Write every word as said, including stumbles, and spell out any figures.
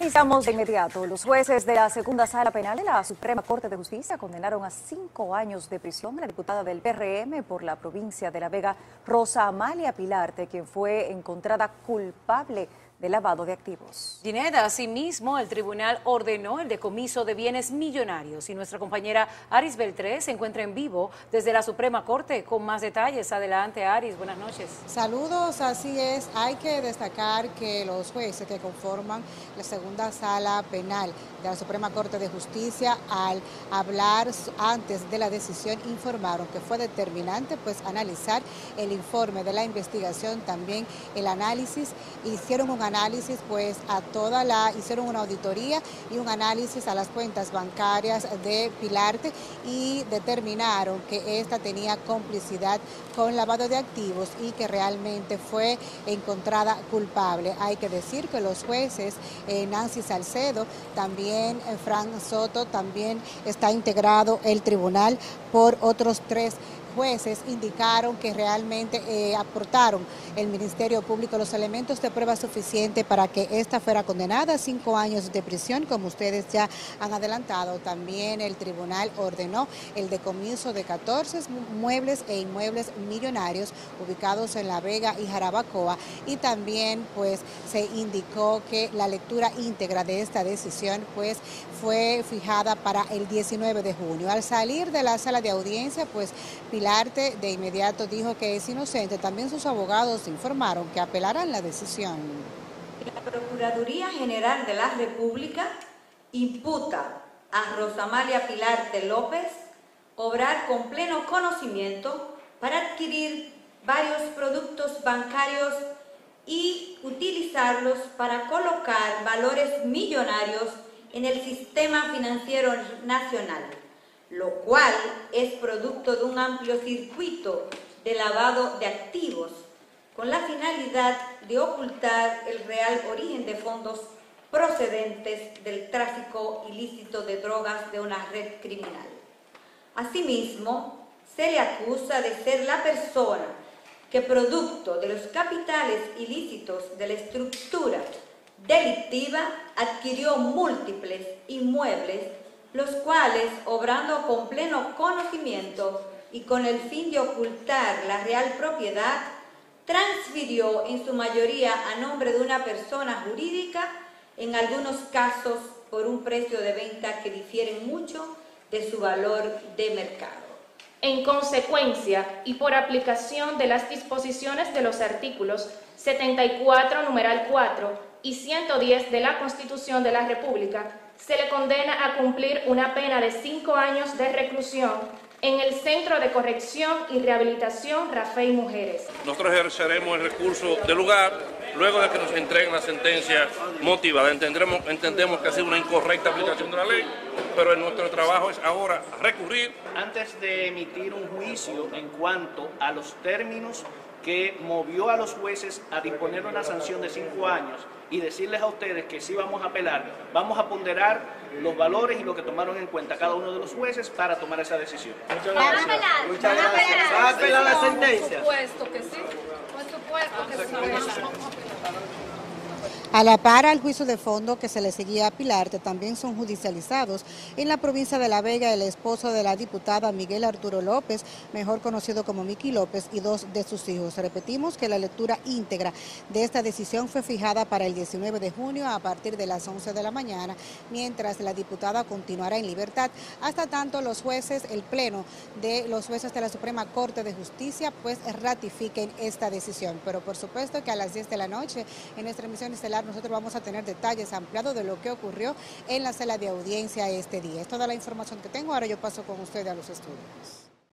Iniciamos de inmediato. Los jueces de la Segunda Sala Penal de la Suprema Corte de Justicia condenaron a cinco años de prisión a la diputada del P R M por la provincia de La Vega, Rosa Amalia Pilarte, quien fue encontrada culpable de lavado de activos. Dineda, asimismo, el tribunal ordenó el decomiso de bienes millonarios y nuestra compañera Aris Beltré se encuentra en vivo desde la Suprema Corte con más detalles. Adelante, Aris, buenas noches. Saludos, así es. Hay que destacar que los jueces que conforman la Segunda Sala Penal de la Suprema Corte de Justicia, al hablar antes de la decisión, informaron que fue determinante pues analizar el informe de la investigación, también el análisis, hicieron un análisis pues a toda la, hicieron una auditoría y un análisis a las cuentas bancarias de Pilarte y determinaron que esta tenía complicidad con lavado de activos y que realmente fue encontrada culpable. Hay que decir que los jueces, eh, Nancy Salcedo, también Frank Soto, también está integrado el tribunal por otros tres jueces, indicaron que realmente eh, aportaron el Ministerio Público los elementos de prueba suficiente para que esta fuera condenada a cinco años de prisión, como ustedes ya han adelantado. También el tribunal ordenó el decomiso de catorce muebles e inmuebles millonarios ubicados en La Vega y Jarabacoa, y también pues se indicó que la lectura íntegra de esta decisión pues fue fijada para el diecinueve de junio. Al salir de la sala de audiencia, pues Pilar de inmediato dijo que es inocente. También sus abogados informaron que apelarán la decisión. La Procuraduría General de la República imputa a Rosa Amalia Pilarte López obrar con pleno conocimiento para adquirir varios productos bancarios y utilizarlos para colocar valores millonarios en el sistema financiero nacional, lo cual es producto de un amplio circuito de lavado de activos, con la finalidad de ocultar el real origen de fondos procedentes del tráfico ilícito de drogas de una red criminal. Asimismo, se le acusa de ser la persona que, producto de los capitales ilícitos de la estructura delictiva, adquirió múltiples inmuebles, los cuales, obrando con pleno conocimiento y con el fin de ocultar la real propiedad, transfirió en su mayoría a nombre de una persona jurídica, en algunos casos por un precio de venta que difiere mucho de su valor de mercado. En consecuencia, y por aplicación de las disposiciones de los artículos setenta y cuatro, numeral cuatro, y ciento diez de la Constitución de la República, se le condena a cumplir una pena de cinco años de reclusión en el Centro de Corrección y Rehabilitación Rafael Mujeres. Nosotros ejerceremos el recurso de lugar luego de que nos entreguen la sentencia motivada. Entendremos, entendemos que ha sido una incorrecta aplicación de la ley, pero nuestro trabajo es ahora recurrir. Antes de emitir un juicio en cuanto a los términos que movió a los jueces a disponer una sanción de cinco años y decirles a ustedes que sí vamos a apelar, vamos a ponderar los valores y lo que tomaron en cuenta cada uno de los jueces para tomar esa decisión. Muchas gracias. ¿Van a apelar? Muchas gracias. ¿Van a apelar la sentencia? Por supuesto que sí. Por supuesto que sí. A la par al juicio de fondo que se le seguía a Pilarte, también son judicializados en la provincia de La Vega el esposo de la diputada Miguel Arturo López, mejor conocido como Miki López, y dos de sus hijos. Repetimos que la lectura íntegra de esta decisión fue fijada para el diecinueve de junio a partir de las once de la mañana, mientras la diputada continuará en libertad. Hasta tanto los jueces, el pleno de los jueces de la Suprema Corte de Justicia, pues ratifiquen esta decisión. Pero por supuesto que a las diez de la noche en nuestra emisión estelar nosotros vamos a tener detalles ampliados de lo que ocurrió en la sala de audiencia este día. Es toda la información que tengo. Ahora yo paso con ustedes a los estudios.